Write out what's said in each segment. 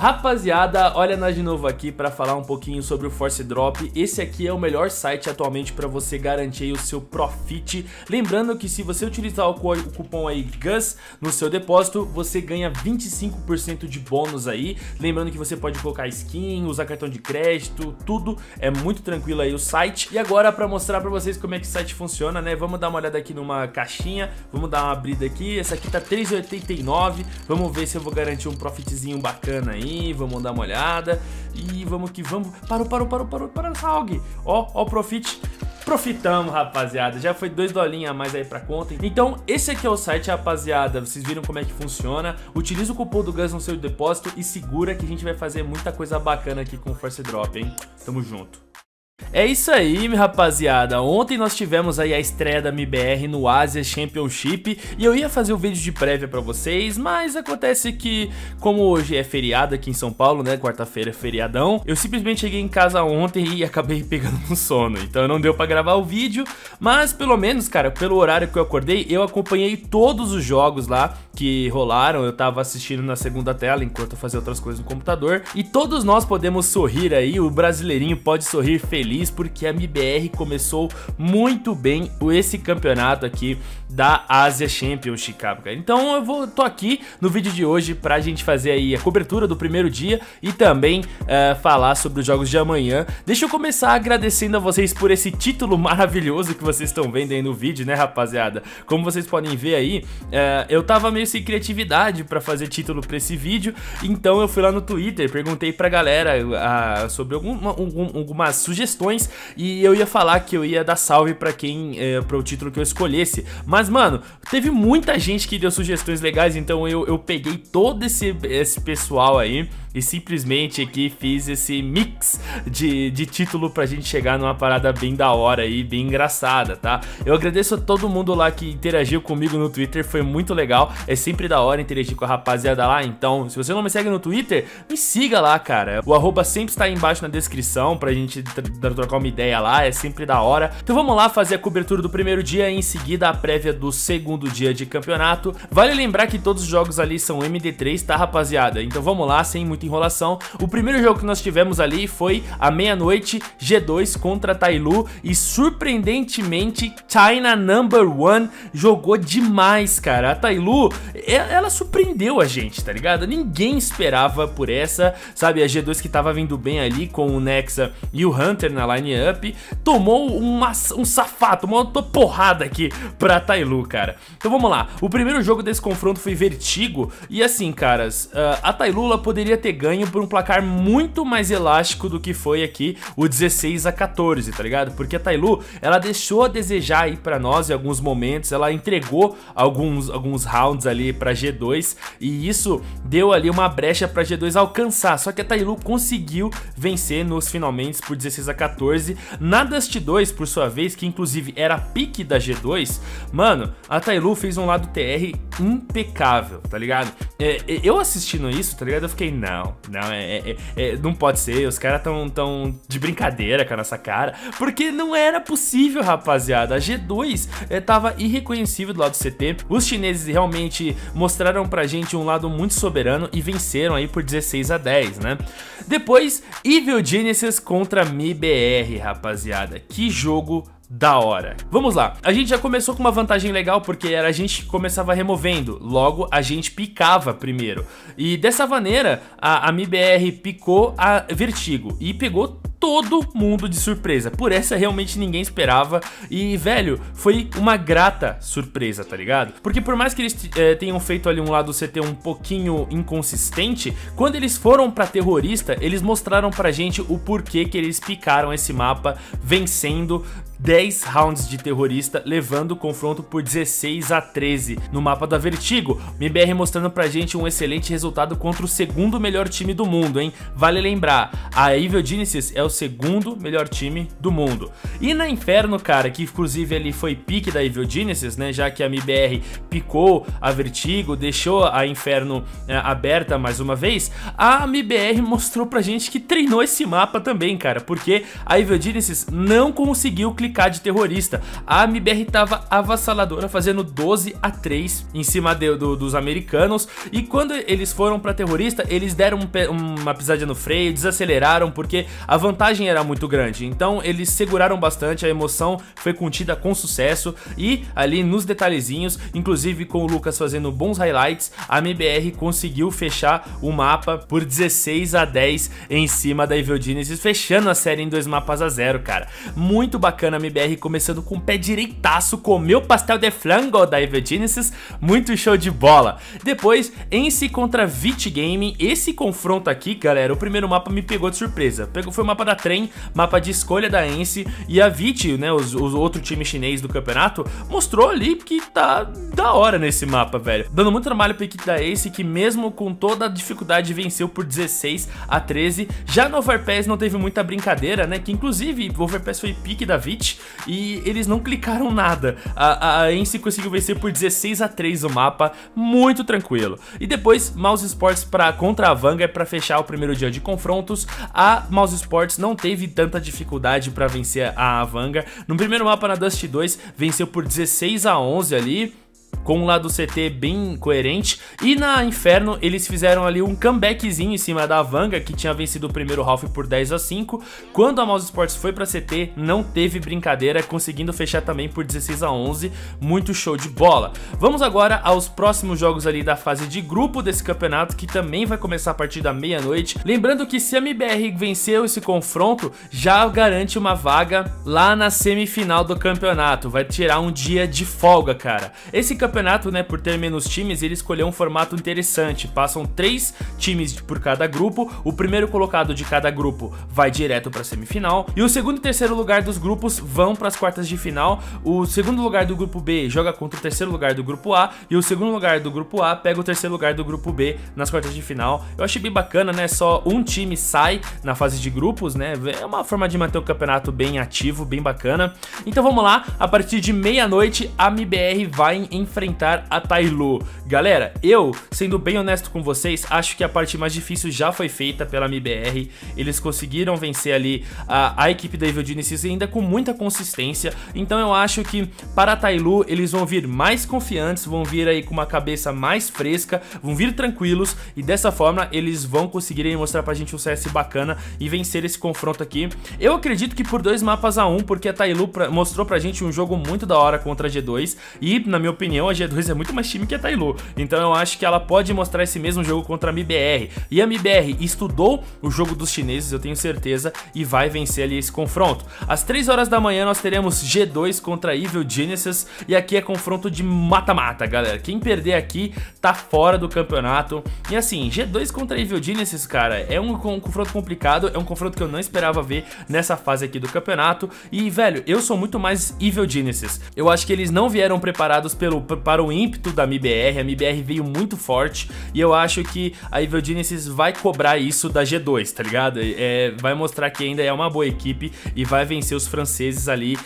Rapaziada, olha nós de novo aqui para falar um pouquinho sobre o Force Drop. Esse aqui é o melhor site atualmente para você garantir o seu profit. Lembrando que se você utilizar o cupom aí GUS no seu depósito, você ganha 25% de bônus aí. Lembrando que você pode colocar skin, usar cartão de crédito, tudo. É muito tranquilo aí o site. E agora, para mostrar para vocês como é que o site funciona, né? Vamos dar uma olhada aqui numa caixinha. Vamos dar uma abrida aqui. Essa aqui tá R$3,89. Vamos ver se eu vou garantir um profitzinho bacana aí. Vamos dar uma olhada e vamos que vamos. Parou essa AUG. Ó o profit. Profitamos, rapaziada, já foi $2 a mais aí pra conta. Então esse aqui é o site, rapaziada, vocês viram como é que funciona. Utiliza o cupom do GUS no seu depósito e segura que a gente vai fazer muita coisa bacana aqui com o Force Drop, hein? Tamo junto. É isso aí, minha rapaziada, ontem nós tivemos aí a estreia da MIBR no Asia Championship e eu ia fazer um vídeo de prévia pra vocês, mas acontece que como hoje é feriado aqui em São Paulo, né, quarta-feira é feriadão, eu simplesmente cheguei em casa ontem e acabei pegando um sono, então não deu pra gravar o vídeo, mas pelo menos, cara, pelo horário que eu acordei, eu acompanhei todos os jogos lá que rolaram, eu tava assistindo na segunda tela enquanto eu fazia outras coisas no computador e todos nós podemos sorrir aí, o brasileirinho pode sorrir feliz porque a MIBR começou muito bem esse campeonato aqui da Asia Champions Chicago, cara. Então eu tô aqui no vídeo de hoje pra gente fazer aí a cobertura do primeiro dia e também falar sobre os jogos de amanhã. Deixa eu começar agradecendo a vocês por esse título maravilhoso que vocês estão vendo aí no vídeo, né, rapaziada? Como vocês podem ver aí, eu tava meio sem criatividade pra fazer título pra esse vídeo, então eu fui lá no Twitter, perguntei pra galera sobre algumas sugestões. E eu ia falar que eu ia dar salve pra quem, pro título que eu escolhesse. Mas, mano, teve muita gente que deu sugestões legais, então eu peguei todo esse pessoal aí e simplesmente aqui fiz esse mix de título pra gente chegar numa parada bem da hora e bem engraçada, tá? Eu agradeço a todo mundo lá que interagiu comigo no Twitter, foi muito legal. É sempre da hora interagir com a rapaziada lá, então se você não me segue no Twitter, me siga lá, cara. O arroba sempre está aí embaixo na descrição pra gente trocar uma ideia lá, é sempre da hora. Então vamos lá fazer a cobertura do primeiro dia e em seguida a prévia do segundo dia de campeonato. Vale lembrar que todos os jogos ali são MD3, tá, rapaziada? Então vamos lá, sem muita enrolação. O primeiro jogo que nós tivemos ali foi à meia-noite, G2 contra Tyloo e surpreendentemente China No. 1 jogou demais, cara. A Tyloo, ela surpreendeu a gente, tá ligado? Ninguém esperava por essa, sabe? A G2 que tava vindo bem ali com o Nexa e o Hunter na line-up, tomou um safato, uma porrada aqui pra Tyloo, cara. Então vamos lá, o primeiro jogo desse confronto foi Vertigo, e assim, caras, a Tyloo poderia ter ganho por um placar muito mais elástico do que foi aqui o 16-14, tá ligado? Porque a Tyloo, ela deixou a desejar aí pra nós em alguns momentos, ela entregou alguns rounds ali pra G2, e isso deu ali uma brecha pra G2 alcançar, só que a Tyloo conseguiu vencer nos finalmente por 16-14, na Dust 2, por sua vez, que inclusive era a pique da G2, mano, a Tyloo fez um lado TR impecável, tá ligado? Eu assistindo isso, tá ligado? Eu fiquei, não pode ser, os caras tão de brincadeira com a nossa cara, porque não era possível, rapaziada, a G2 tava irreconhecível do lado do CT, os chineses realmente mostraram pra gente um lado muito soberano e venceram aí por 16-10, né? Depois, Evil Geniuses contra MIBR, rapaziada, que jogo da hora. Vamos lá, a gente já começou com uma vantagem legal porque era a gente que começava removendo, logo a gente picava primeiro, e dessa maneira a MIBR picou a Vertigo e pegou todo mundo de surpresa, por essa realmente ninguém esperava e, velho, foi uma grata surpresa, tá ligado? Porque por mais que eles tenham feito ali um lado CT um pouquinho inconsistente, quando eles foram pra terrorista, eles mostraram pra gente o porquê que eles picaram esse mapa, vencendo 10 rounds de terrorista, levando o confronto por 16-13 no mapa da Vertigo, MIBR mostrando pra gente um excelente resultado contra o segundo melhor time do mundo, hein? Vale lembrar, a Evil Geniuses é o segundo melhor time do mundo. E na Inferno, cara, que inclusive ali foi pique da Evil Geniuses, né? Já que a MIBR picou a Vertigo, deixou a Inferno aberta mais uma vez, a MIBR mostrou pra gente que treinou esse mapa também, cara, porque a Evil Geniuses não conseguiu clicar 5.000k de terrorista. A MIBR tava avassaladora, fazendo 12-3 em cima dos americanos. E quando eles foram pra terrorista, eles deram uma pisadinha no freio, desaceleraram, porque a vantagem era muito grande. Então eles seguraram bastante, a emoção foi contida com sucesso. E ali nos detalhezinhos, inclusive com o Lucas fazendo bons highlights, a MIBR conseguiu fechar o mapa por 16-10 em cima da Evil Geniuses, fechando a série em 2 mapas a 0, cara. Muito bacana a MIBR começando com o pé direitaço, comeu pastel de flango da Evil Geniuses, muito show de bola. Depois, Ence contra ViCi Gaming. Esse confronto aqui, galera, o primeiro mapa me pegou de surpresa. Foi o mapa da trem, mapa de escolha da Ence, e a ViCi, né, o outro time chinês do campeonato, mostrou ali que tá da hora nesse mapa, velho. Dando muito trabalho pra equipe da Ence, que mesmo com toda a dificuldade venceu por 16-13. Já no Overpass não teve muita brincadeira, né, que inclusive o Overpass foi pique da ViCi e eles não clicaram nada. A Ence conseguiu vencer por 16-3 o mapa, muito tranquilo. E depois Mouse Sports contra a Avangar pra fechar o primeiro dia de confrontos. A Mouse Sports não teve tanta dificuldade pra vencer a Avangar. No primeiro mapa na Dust 2 venceu por 16-11 ali, com o lado CT bem coerente. E na Inferno eles fizeram ali um comebackzinho em cima da Avangar, que tinha vencido o primeiro half por 10-5. Quando a Mouse Sports foi pra CT, não teve brincadeira, conseguindo fechar também por 16-11, muito show de bola. Vamos agora aos próximos jogos ali da fase de grupo desse campeonato, que também vai começar a partir da meia-noite. Lembrando que se a MIBR venceu esse confronto, já garante uma vaga lá na semifinal do campeonato. Vai tirar um dia de folga, cara. Esse campeonato, né, por ter menos times, ele escolheu um formato interessante. Passam 3 times por cada grupo. O primeiro colocado de cada grupo vai direto para a semifinal, e o segundo e terceiro lugar dos grupos vão para as quartas de final. O segundo lugar do grupo B joga contra o terceiro lugar do grupo A, e o segundo lugar do grupo A pega o terceiro lugar do grupo B nas quartas de final. Eu achei bem bacana, né, só um time sai na fase de grupos, né, é uma forma de manter o campeonato bem ativo, bem bacana. Então vamos lá, a partir de meia-noite a MIBR vai em enfrentar a Tyloo. Galera, eu, sendo bem honesto com vocês, acho que a parte mais difícil já foi feita pela MIBR. Eles conseguiram vencer ali a equipe da Evil Geniuses ainda com muita consistência. Então eu acho que para a Tyloo eles vão vir mais confiantes, vão vir aí com uma cabeça mais fresca, vão vir tranquilos, e dessa forma eles vão conseguir mostrar pra gente um CS bacana e vencer esse confronto aqui. Eu acredito que por 2 mapas a 1, porque a Tyloo mostrou pra gente um jogo muito da hora contra a G2, e na minha opinião a G2 é muito mais time que a Tyloo, então eu acho que ela pode mostrar esse mesmo jogo contra a MIBR. E a MIBR estudou o jogo dos chineses, eu tenho certeza, e vai vencer ali esse confronto. Às 3 horas da manhã nós teremos G2 contra Evil Geniuses, e aqui é confronto de mata-mata, galera. Quem perder aqui tá fora do campeonato. E assim, G2 contra Evil Geniuses, cara, é um confronto complicado, é um confronto que eu não esperava ver nessa fase aqui do campeonato. E velho, eu sou muito mais Evil Geniuses. Eu acho que eles não vieram preparados para o ímpeto da MIBR. A MIBR veio muito forte, e eu acho que a Evil Geniuses vai cobrar isso da G2, tá ligado? Vai mostrar que ainda é uma boa equipe e vai vencer os franceses ali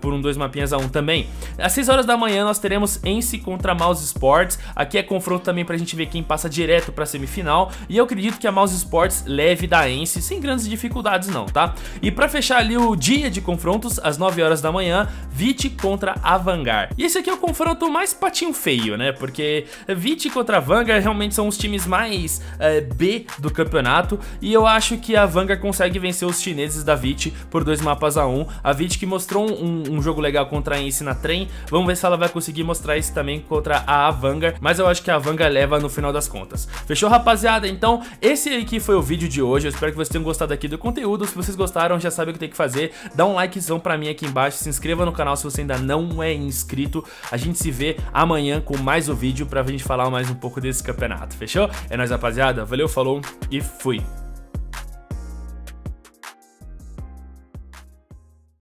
por 2 mapinhas a 1 também. Às 6 horas da manhã nós teremos Ence contra Mouse Sports. Aqui é confronto também pra gente ver quem passa direto pra semifinal, e eu acredito que a Mouse Sports leve da Ence sem grandes dificuldades não, tá? E pra fechar ali o dia de confrontos, às 9 horas da manhã, ViCi contra Avangar. E esse aqui é o confronto mais patinho feio, né? Porque ViCi contra Avangar realmente são os times mais B do campeonato, e eu acho que a Avangar consegue vencer os chineses da ViCi por 2 mapas a 1. A ViCi que mostrou um jogo legal contra a Ence na trem, vamos ver se ela vai conseguir mostrar isso também contra a Avangar, mas eu acho que a Avangar leva no final das contas. Fechou, rapaziada? Então esse aqui foi o vídeo de hoje, eu espero que vocês tenham gostado aqui do conteúdo. Se vocês gostaram, já sabem o que tem que fazer, dá um likezão pra mim aqui embaixo, se inscreva no canal se você ainda não é inscrito. A gente se vê amanhã com mais um vídeo pra gente falar mais um pouco desse campeonato, fechou? É nóis, rapaziada, valeu, falou e fui!